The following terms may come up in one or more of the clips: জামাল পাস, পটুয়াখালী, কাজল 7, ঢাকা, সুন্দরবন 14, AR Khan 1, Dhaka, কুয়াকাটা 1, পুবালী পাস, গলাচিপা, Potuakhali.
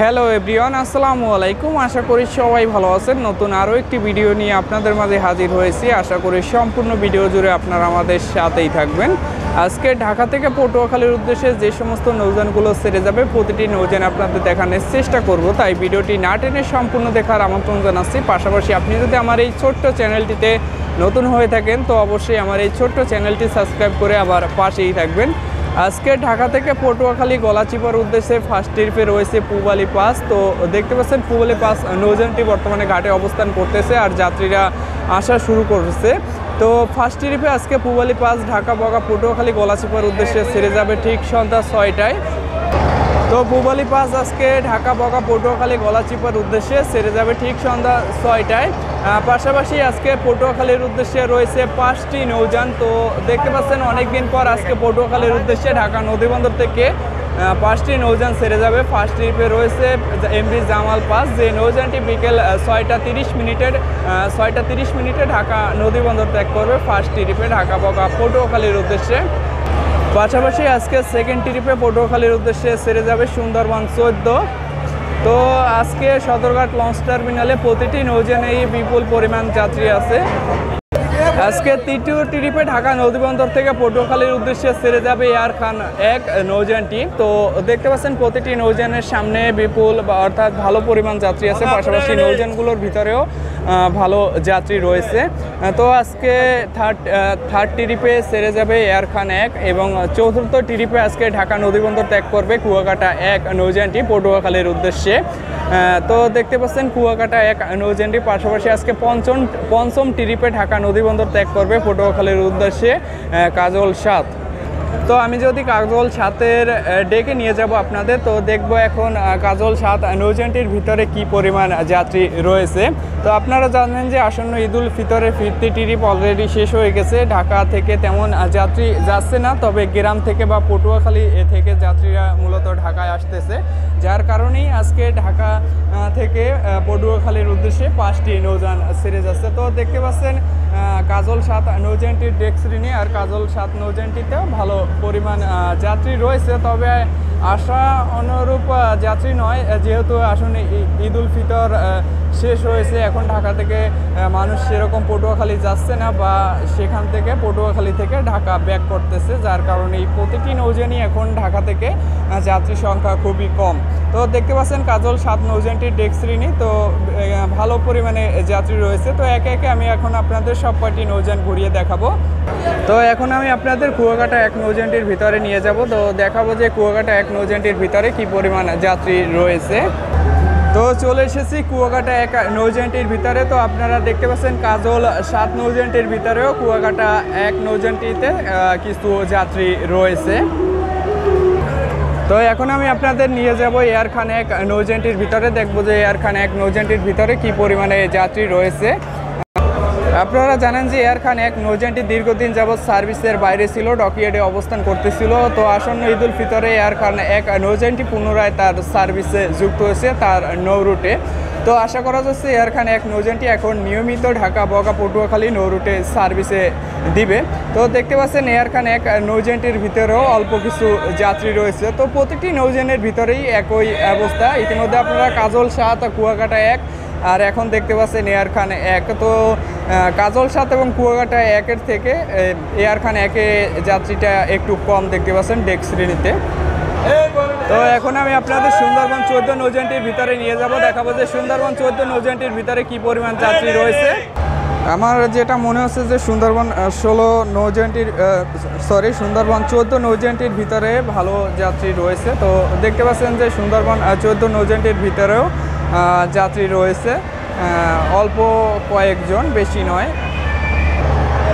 Hello everyone आसलामु आलैकुम आशा करी सबाई भालो आछेन। नतून आरो एकटी भिडियो निये आपनादेर माझे हाजिर होयेछि। आशा करी सम्पूर्ण भिडियो जुड़े आपनारा आमादेर साथेई थाकबेन। आजके ढाका थेके पटुयाखालीर उद्देश्ये जे समस्त नौजानगुलो सेरे जाबे प्रतिटी नौजान आपनादेर देखानोर चेष्टा करब, ताई भिडियोटी ना टेने सम्पूर्ण देखार आमंत्रण जानाच्छि। पाशापाशि आपनि जोदि आमार एई छोट्ट चैनलटिते नतून हये थाकेन तो अवश्यई आमार एई छोट्ट चैनलटी सबस्क्राइब करे आबार पाशेई थाकबेन। आज के ढाका थेके पटुयाखाली गलाचिपार उद्देश्य फार्स्ट ट्रिपे रही पूबाली पास। तो देखते पाच्छेन पूबाली पास नौजानटी बर्तमाने घाटे अवस्थान करतेछे और यात्रीरा आसा शुरू करछे। तो फार्स्ट ट्रिपे आज के पूबाली पास ढाका बगा पटुयाखाली गलाचिपार उद्देश्य छेड़े जाबे ठीक सन्ध्या 6टाय। तो पूबाली पास आज के ढाका बगा पटुयाखाली गलाचिपार उद्देश्य छेड़े जाबे ठीक सन्ध्या 6टाय। पाशापाशी आज के पटुयाखालीर उद्देश्य रयेछे 5टी नौजान। तो देखते पाच्छेन अनेक दिन पर आज के पटुयाखालीर उद्देश्य ढाका नदीबंदर थेके 5टी नौजान सेरे जाबे। फार्स्ट ट्रिपे रयेछे एमवी जामाल पास, जे नौजानटी बिकेल 6टा 30 मिनिटे ढाका नदीबंदर त्याग करबे फार्स्ट ट्रिपे ढाका बगा पटुयाखालीर उद्देश्य। पाशापाशी आज के सेकेंड ट्रिपे पटुयाखालीर उद्देश्ये सेरे जाबे सुंदरबन 14। तो आज के सदरघाट लंच टार्मिनाले प्रतिटी नौजाने विपुल परिमाण यात्री आछे। आज के तृतीय ट्रिपे ढाका नदीबंदर थेके पटुयाखालीर उद्देश्ये छेड़े जाबे AR Khan 1 नौजानटी। तो देखते पाच्छेन प्रतिटी नौजानेर सामने विपुल अर्थात भालो परिमाण यात्री आछे, पाशापाशि नौजानगुलोर भितरेओ भालो यात्री रयेछे। तो आज के थार्ड ट्रिपे छेड़े जाबे AR Khan 1 एबं चतुर्थ ट्रिपे आज के ढाका नदीबंदर त्याग करबे कुआकाटा 1 नौजानटी पटुयाखालीर उद्देश्ये। तो देखते पाच्छेन कुआकाटा 1 नौजानटी पाशापाशि आज के पंचम ट्रिपे ढाका नदीबंदर त्याग करबे पटुयाखालीर उद्देश्ये काजल 7। तो आमी जोदि काजल 7 डेके निये जाबो आपनादेर। तो देखबो एखन काजल 7 नौजानटिर भितरे कि परिमाण यात्री रयेछे। तो आपनारा जानेन जे आसन्न ईदुल फितरे फिरती ट्रिप अलरेडी शेष हये गेछे, ढाका थेके तेमन यात्री जाच्छे ना, तबे ग्राम थेके बा पटुयाखाली थेके यात्रीरा मूलत ढाकाय आसतेछे, जार कारणेई आजके ढाका थेके पटुयाखालीर उद्देश्ये 5टी नौजान छेड़े जाच्छे। तो देखते पाच्छेन काजल 7 नौजानटिर डेक्सरिने और काजल 7 नौजानटितेও ভালো পরিমাণ যাত্রী রয়েছে, তবে আশা অনুরূপ যাত্রী নয়, যেহেতু আসলে ঈদুল ফিতর শেষ হয়েছে, এখন ঢাকা থেকে মানুষ সেরকম পটুয়াখালী যাচ্ছে না বা সেখান থেকে পটুয়াখালী থেকে ঢাকা ব্যাক করতেছে, যার কারণে প্রতিটি নৌজানই এখন ঢাকা থেকে যাত্রী সংখ্যা খুবই কম। তো দেখতে পাচ্ছেন কাজল 7 নৌজানটির ডেক্সরিনি তো ভালো পরিমাণে যাত্রী রয়েছে। তো একে একে আমি এখন আপনাদের সব কয়টি নৌজান ঘুরিয়ে দেখাবো। তো এখন আমি আপনাদের কুয়াকাটা 1 নৌজানটির ভিতরে নিয়ে যাব। তো দেখাবো যে কুয়াকাটা 1 নৌজানটির ভিতরে কি পরিমাণ যাত্রী রয়েছে। তো চলে এসেছি কুয়াকাটা 1 নৌজানটির ভিতরে। তো আপনারা দেখতে পাচ্ছেন কাজল 7 নৌজানটির ভিতরেও কুয়াকাটা 1 নৌজানটিতে কিছু যাত্রী রয়েছে। তো এখন আমি আপনাদের নিয়ে যাব AR Khan 1 নৌজানটির ভিতরে, দেখবো যে AR Khan 1 নৌজানটির ভিতরে কি পরিমাণে যাত্রী রয়েছে। আপনারা জানেন যে AR Khan 1 নৌজানটি দীর্ঘদিন যাবৎ সার্ভিসের বাইরে ছিল, ডকইয়ার্ডে অবস্থান করতেছিল। তো আসন্ন ঈদুল ফিতরে AR Khan 1 নৌজানটি পুনরায় তার সার্ভিসে যুক্ত হয়েছে তার নৌরুটে। তো আশা করা যাচ্ছে AR Khan 1 নৌজানটি এখন নিয়মিত ঢাকা বগা পটুয়াখালী নৌরুটে সার্ভিসে দিবে। তো দেখতে পাচ্ছেন AR Khan 1 নৌজানটির ভিতরেও অল্প কিছু যাত্রী রয়েছে। তো প্রতিটি নৌজানের ভিতরেই একই অবস্থা। ইতিমধ্যে আপনারা কাজল 7 কুয়াকাটা 1 আর এখন দেখতে পাচ্ছেন AR Khan 1। তো কাজল 7 এবং কুয়াকাটা 1 এর থেকে AR Khan 1 এ যাত্রীটা একটু কম দেখতে পাচ্ছেন ডেক শ্রেণীতে। তো এখন আমি আপনাদের সুন্দরবন 14 নৌজানটির ভিতরে নিয়ে যাব, দেখাবো যে সুন্দরবন 14 নৌজানটির ভিতরে কি পরিমাণ যাত্রী রয়েছে। আমার যেটা মনে হচ্ছে যে সুন্দরবন 16 নৌজানটির সরি সুন্দরবন 14 নৌজানটির ভিতরে ভালো যাত্রী রয়েছে। তো দেখতে পাচ্ছেন যে সুন্দরবন 14 নৌজানটির ভিতরেও যাত্রী রয়েছে অল্প কয়েকজন, বেশি নয়।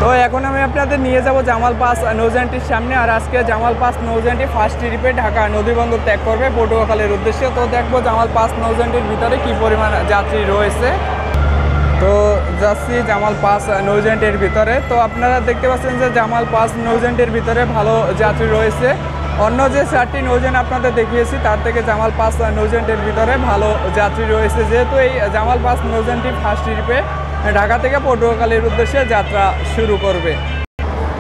তো এখন আমি আপনাদের নিয়ে যাব জামাল পাস নৌজানটির সামনে। আর আজকে জামাল পাস নৌজানটি ফার্স্ট ট্রিপে ঢাকা নদীবন্দর ত্যাগ করবে পটুয়াখালীর উদ্দেশ্যে। তো দেখবো জামাল পাস নৌজানটির ভিতরে কি পরিমাণ যাত্রী রয়েছে। তো যাচ্ছি জামাল পাস নৌজানটির ভিতরে। তো আপনারা দেখতে পাচ্ছেন যে জামাল পাস নৌজানটির ভিতরে ভালো যাত্রী রয়েছে। অন্য যে 4টি নৌজান আপনাদের দেখিয়েছি তার থেকে জামাল পাস নৌজানটির ভিতরে ভালো যাত্রী রয়েছে, যেহেতু এই জামাল পাস নৌজানটি ফার্স্ট ট্রিপে ঢাকা থেকে পটুয়াখালীর উদ্দেশ্যে যাত্রা শুরু করবে।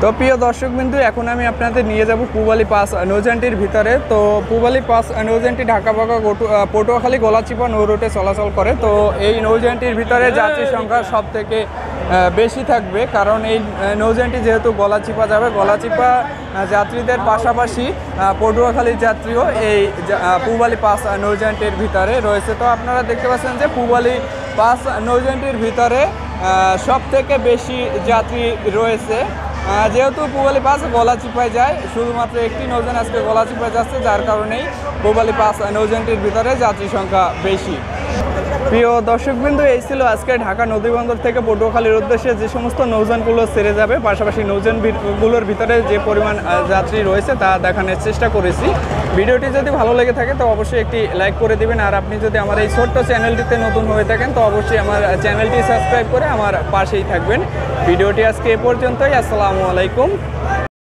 तो प्रिय दर्शक बिंदु एखन आमी आपनादेर निये जाब पुबाली पास नौजानटिर भितरे। तो पुबाली पास नौजानटी ढाका बागा पटुयाखाली गलाचिपा नौ रोडे चलाचल करे। तो एई नौजानटिर भितरे यात्री संख्या सबथेके बेशी थाकबे कारण एई नौजानटी जेहेतु गलाचिपा जाबे, गलाचिपा यात्रीदेर पाशापाशी पटुयाखालीर यात्रीओ एई पुबाली पास नौजानटिर भितरे रयेछे। तो आपनारा देखते पाच्छेन जे पुबाली पास नौजानटिर भितरे सबथेके बेशी यात्री रयेछे। जेहेतु पुबाली पास गलाचिपाय जाए शुधुमात्र एक नौजान आज के गलाचिपाय जाच्छे जार कारणे पुबाली पास नौजानटिर भितरे यात्री संख्या बेशी। प्रिय दर्शकबिंदु एई छिलो आजके ढाका नदीबंदर थेके पटुयाखालीर उद्देश्ये जे समस्त नौजानगुलो छेड़े जाबे, पाशापाशि नौजानगुलोर भितरे जे परिमाण यात्री रयेछे ता देखानोर चेष्टा करेछि। भिडियोटी जदि भालो लेगे थाके तो अवश्यई एकटी लाइक करे दिबेन और आपनि जदि आमार एई छोट्ट चैनलटिते नतुन हये थाकेन तो अवश्यई आमार चैनलटी सबस्क्राइब करे आमार पाशेई थाकबेन। भिडियोटी आजके ए पर्यन्तই। আসসালামু আলাইকুম।